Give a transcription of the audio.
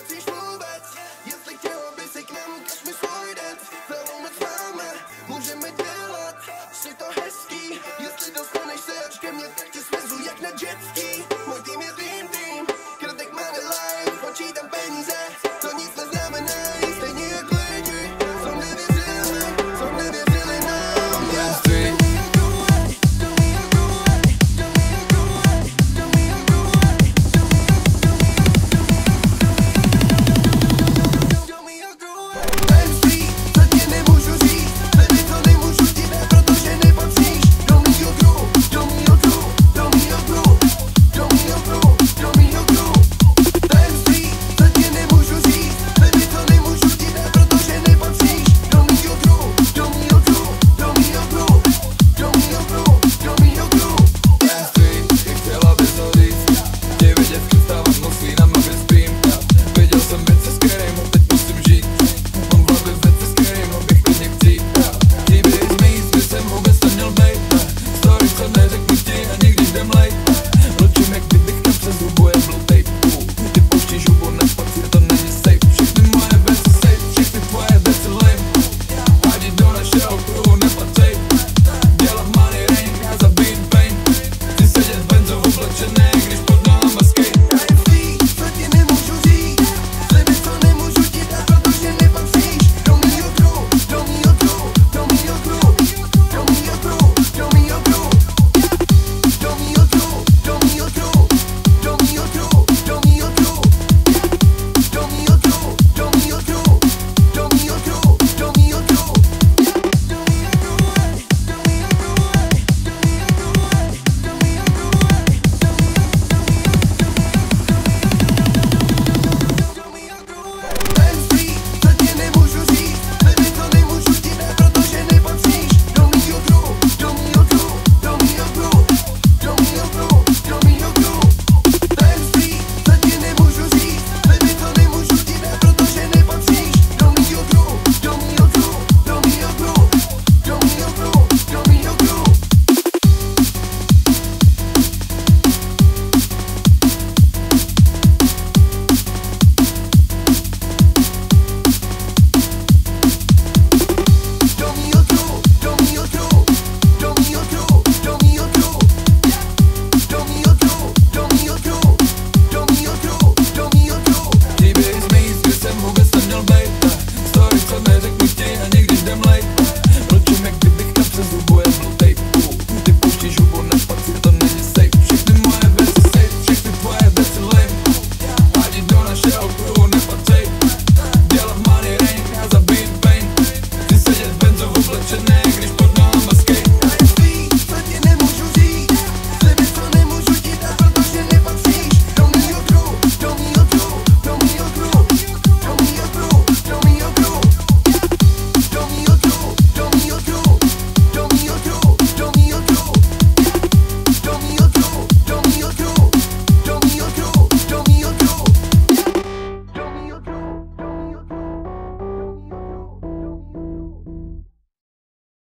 but